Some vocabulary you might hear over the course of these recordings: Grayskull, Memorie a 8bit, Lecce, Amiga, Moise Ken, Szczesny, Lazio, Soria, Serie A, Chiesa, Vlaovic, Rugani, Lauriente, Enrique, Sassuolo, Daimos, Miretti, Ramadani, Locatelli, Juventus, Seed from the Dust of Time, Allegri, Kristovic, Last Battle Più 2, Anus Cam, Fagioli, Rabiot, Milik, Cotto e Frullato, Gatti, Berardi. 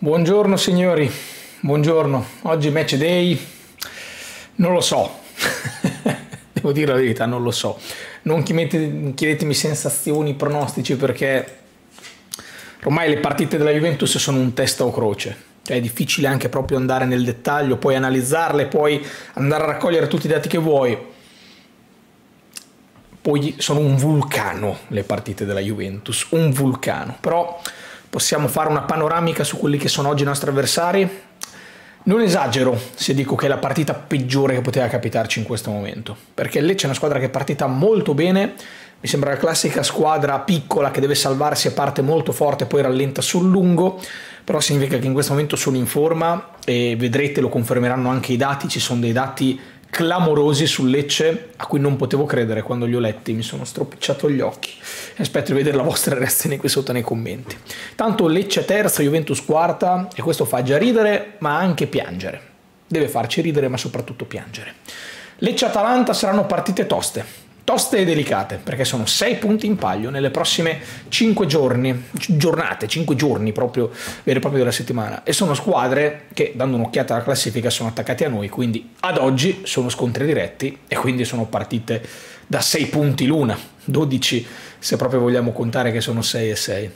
Buongiorno signori, buongiorno. Oggi match day, non lo so, devo dire la verità, non lo so. Non chiedetemi sensazioni, pronostici, perché ormai le partite della Juventus sono un testa o croce. Cioè è difficile anche proprio andare nel dettaglio, poi analizzarle, poi andare a raccogliere tutti i dati che vuoi. Poi sono un vulcano le partite della Juventus, un vulcano, però... Possiamo fare una panoramica su quelli che sono oggi i nostri avversari. Non esagero se dico che è la partita peggiore che poteva capitarci in questo momento, perché Lecce è una squadra che è partita molto bene, mi sembra la classica squadra piccola che deve salvarsi e parte molto forte e poi rallenta sul lungo, però significa che in questo momento sono in forma e vedrete, lo confermeranno anche i dati, ci sono dei dati clamorosi su Lecce a cui non potevo credere quando li ho letti, mi sono stropicciato gli occhi. Aspetto di vedere la vostra reazione qui sotto nei commenti. Tanto Lecce terza, Juventus quarta, e questo fa già ridere ma anche piangere, deve farci ridere ma soprattutto piangere. Lecce-Atalanta saranno partite toste e delicate, perché sono 6 punti in palio nelle prossime 5 giornate proprio vere e proprie della settimana, e sono squadre che, dando un'occhiata alla classifica, sono attaccate a noi, quindi ad oggi sono scontri diretti e quindi sono partite da 6 punti l'una, 12 se proprio vogliamo contare che sono 6 e 6.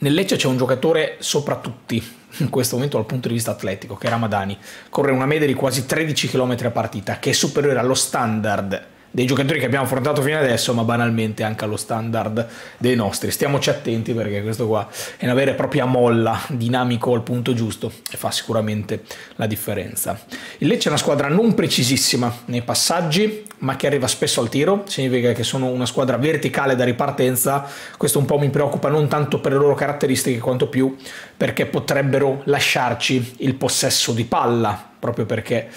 Nel Lecce c'è un giocatore soprattutto in questo momento dal punto di vista atletico, che è Ramadani, corre una media di quasi 13 km a partita, che è superiore allo standard dei giocatori che abbiamo affrontato fino adesso, ma banalmente anche allo standard dei nostri. Stiamoci attenti, perché questo qua è una vera e propria molla, dinamico al punto giusto, e fa sicuramente la differenza. Il Lecce è una squadra non precisissima nei passaggi, ma che arriva spesso al tiro, significa che sono una squadra verticale da ripartenza. Questo un po' mi preoccupa, non tanto per le loro caratteristiche quanto più perché potrebbero lasciarci il possesso di palla, proprio perché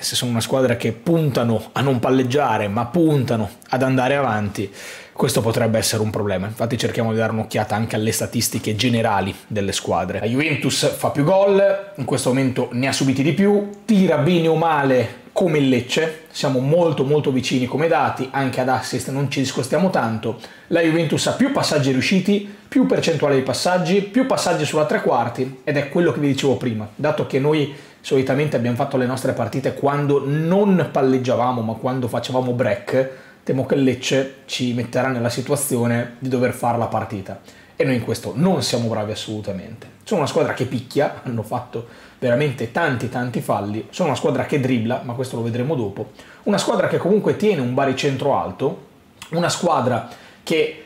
se sono una squadra che puntano a non palleggiare ma puntano ad andare avanti, questo potrebbe essere un problema. Infatti cerchiamo di dare un'occhiata anche alle statistiche generali delle squadre. La Juventus fa più gol, in questo momento ne ha subiti di più, tira bene o male come il Lecce, siamo molto vicini come dati, anche ad assist non ci discostiamo tanto. La Juventus ha più passaggi riusciti, più percentuale di passaggi, più passaggi sulla tre quarti, ed è quello che vi dicevo prima, dato che noi solitamente abbiamo fatto le nostre partite quando non palleggiavamo ma quando facevamo break, temo che il Lecce ci metterà nella situazione di dover fare la partita, e noi in questo non siamo bravi assolutamente. Sono una squadra che picchia, hanno fatto veramente tanti falli, sono una squadra che dribbla, ma questo lo vedremo dopo, una squadra che comunque tiene un baricentro alto, una squadra che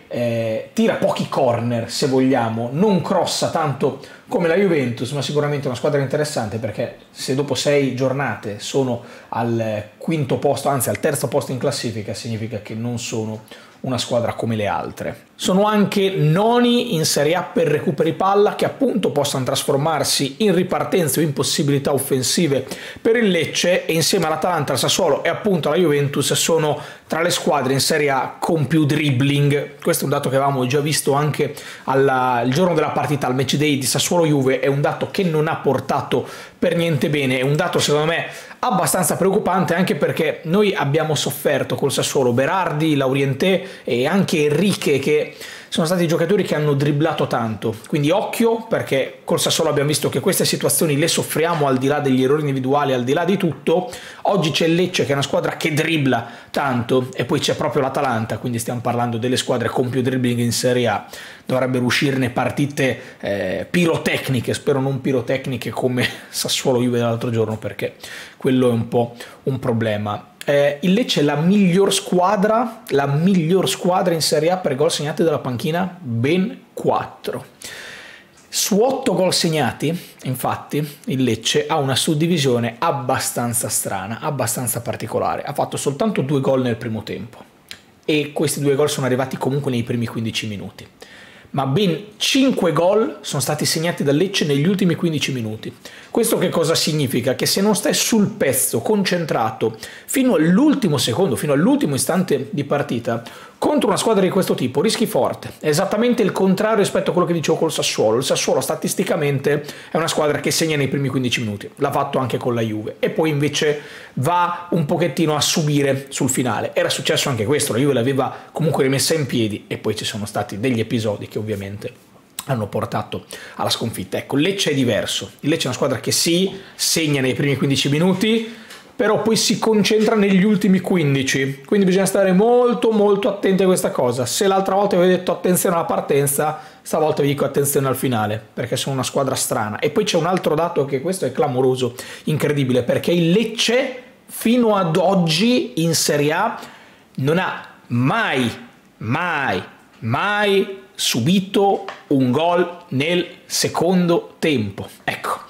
tira pochi corner se vogliamo, non crossa tanto come la Juventus, ma sicuramente una squadra interessante, perché se dopo 6 giornate sono al quinto posto, anzi al terzo posto in classifica, significa che non sono una squadra come le altre. Sono anche noni in Serie A per recuperi palla, che appunto possano trasformarsi in ripartenze o in possibilità offensive per il Lecce, e insieme all'Atalanta, al Sassuolo e appunto alla Juventus sono tra le squadre in Serie A con più dribbling. Questo è un dato che avevamo già visto anche il giorno della partita, al match day di Sassuolo-Juve, è un dato che non ha portato per niente bene, è un dato secondo me abbastanza preoccupante, anche perché noi abbiamo sofferto col Sassuolo Berardi, Lauriente e anche Enrique, che sono stati giocatori che hanno dribblato tanto, quindi occhio, perché col Sassuolo abbiamo visto che queste situazioni le soffriamo, al di là degli errori individuali, al di là di tutto. Oggi c'è il Lecce che è una squadra che dribbla tanto, e poi c'è proprio l'Atalanta, quindi stiamo parlando delle squadre con più dribbling in Serie A, dovrebbero uscirne partite pirotecniche, spero non pirotecniche come Sassuolo-Juve dell'altro giorno, perché quello è un po' un problema. Il Lecce è la miglior squadra in Serie A per gol segnati dalla panchina, ben 4. Su 8 gol segnati, infatti, il Lecce ha una suddivisione abbastanza strana, abbastanza particolare. Ha fatto soltanto 2 gol nel primo tempo, e questi 2 gol sono arrivati comunque nei primi 15 minuti. Ma ben 5 gol sono stati segnati dal Lecce negli ultimi 15 minuti. Questo che cosa significa? Che se non stai sul pezzo, concentrato, fino all'ultimo secondo, fino all'ultimo istante di partita, contro una squadra di questo tipo rischi forte. È esattamente il contrario rispetto a quello che dicevo col Sassuolo. Il Sassuolo statisticamente è una squadra che segna nei primi 15 minuti, l'ha fatto anche con la Juve, e poi invece va un pochettino a subire sul finale. Era successo anche questo, la Juve l'aveva comunque rimessa in piedi, e poi ci sono stati degli episodi che ovviamente hanno portato alla sconfitta. Ecco, Lecce è diverso. Il Lecce è una squadra che sì, segna nei primi 15 minuti, però poi si concentra negli ultimi 15. Quindi bisogna stare molto molto attenti a questa cosa. Se l'altra volta vi ho detto attenzione alla partenza, stavolta vi dico attenzione al finale, perché sono una squadra strana. E poi c'è un altro dato, che questo è clamoroso, incredibile, perché il Lecce fino ad oggi in Serie A non ha mai subito un gol nel secondo tempo. Ecco,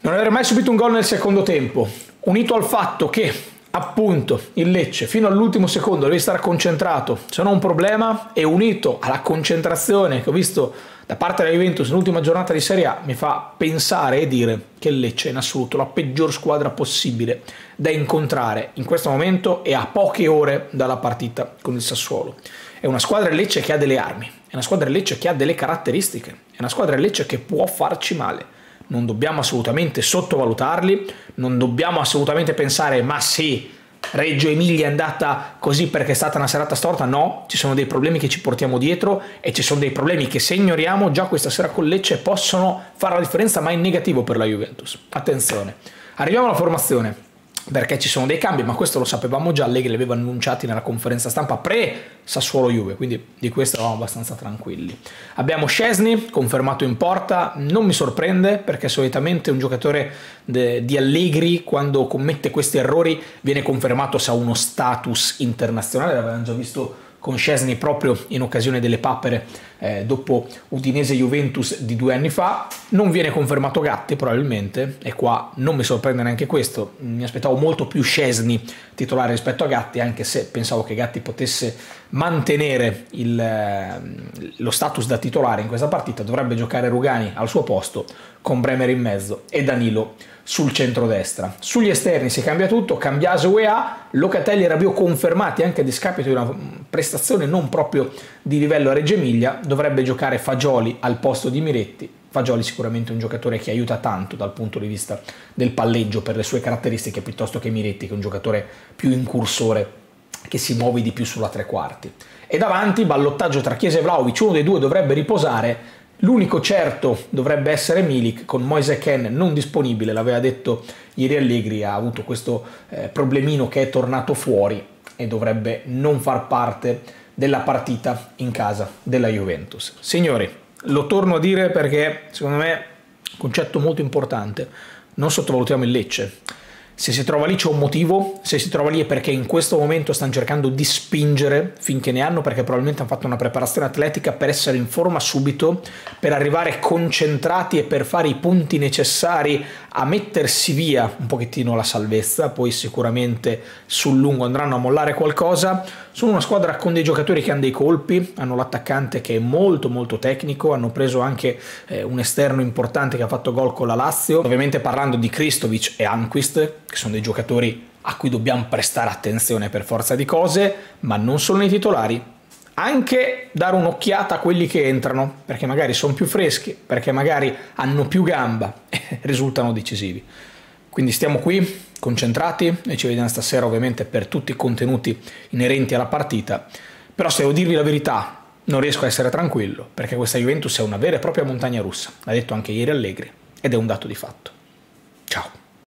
non aver mai subito un gol nel secondo tempo, unito al fatto che appunto il Lecce fino all'ultimo secondo deve stare concentrato, se no un problema, e unito alla concentrazione che ho visto da parte della Juventus nell'ultima giornata di Serie A, mi fa pensare e dire che il Lecce è in assoluto la peggior squadra possibile da incontrare in questo momento e a poche ore dalla partita con il Sassuolo. È una squadra del Lecce che ha delle armi, è una squadra del Lecce che ha delle caratteristiche, è una squadra del Lecce che può farci male. Non dobbiamo assolutamente sottovalutarli, non dobbiamo assolutamente pensare ma sì, Reggio Emilia è andata così perché è stata una serata storta. No, ci sono dei problemi che ci portiamo dietro e ci sono dei problemi che se ignoriamo già questa sera con Lecce possono fare la differenza, ma in negativo per la Juventus. Attenzione, arriviamo alla formazione, perché ci sono dei cambi, ma questo lo sapevamo già, Allegri li aveva annunciati nella conferenza stampa pre-Sassuolo-Juve, quindi di questo eravamo abbastanza tranquilli. Abbiamo Szczesny, confermato in porta, non mi sorprende, perché solitamente un giocatore di Allegri, quando commette questi errori, viene confermato se ha uno status internazionale, l'avevamo già visto con Szczesny proprio in occasione delle papere dopo Udinese-Juventus di 2 anni fa. Non viene confermato Gatti probabilmente, e qua non mi sorprende neanche questo, mi aspettavo molto più Szczesny titolare rispetto a Gatti, anche se pensavo che Gatti potesse mantenere lo status da titolare in questa partita. Dovrebbe giocare Rugani al suo posto, con Bremer in mezzo e Danilo sul centrodestra. Sugli esterni si cambia tutto, Cambiaso UEA, Locatelli e Rabiot confermati anche a discapito di una prestazione non proprio di livello a Reggio Emilia. Dovrebbe giocare Fagioli al posto di Miretti. Fagioli sicuramente un giocatore che aiuta tanto dal punto di vista del palleggio per le sue caratteristiche, piuttosto che Miretti, che è un giocatore più incursore, che si muove di più sulla tre quarti. E davanti ballottaggio tra Chiesa e Vlaovic, uno dei due dovrebbe riposare. L'unico certo dovrebbe essere Milik, con Moise Ken non disponibile, l'aveva detto ieri Allegri, ha avuto questo problemino che è tornato fuori e dovrebbe non far parte della partita in casa della Juventus. Signori, lo torno a dire perché secondo me è un concetto molto importante, non sottovalutiamo il Lecce. Se si trova lì c'è un motivo, se si trova lì è perché in questo momento stanno cercando di spingere finché ne hanno, perché probabilmente hanno fatto una preparazione atletica per essere in forma subito, per arrivare concentrati e per fare i punti necessari a mettersi via un pochettino la salvezza. Poi sicuramente sul lungo andranno a mollare qualcosa. Sono una squadra con dei giocatori che hanno dei colpi, hanno l'attaccante che è molto molto tecnico, hanno preso anche un esterno importante che ha fatto gol con la Lazio, ovviamente parlando di Kristovic e Anquist, che sono dei giocatori a cui dobbiamo prestare attenzione per forza di cose, ma non solo nei titolari, anche dare un'occhiata a quelli che entrano, perché magari sono più freschi, perché magari hanno più gamba e risultano decisivi. Quindi stiamo qui, concentrati, e ci vediamo stasera ovviamente per tutti i contenuti inerenti alla partita, però se devo dirvi la verità non riesco a essere tranquillo, perché questa Juventus è una vera e propria montagna russa, l'ha detto anche ieri Allegri, ed è un dato di fatto. Ciao!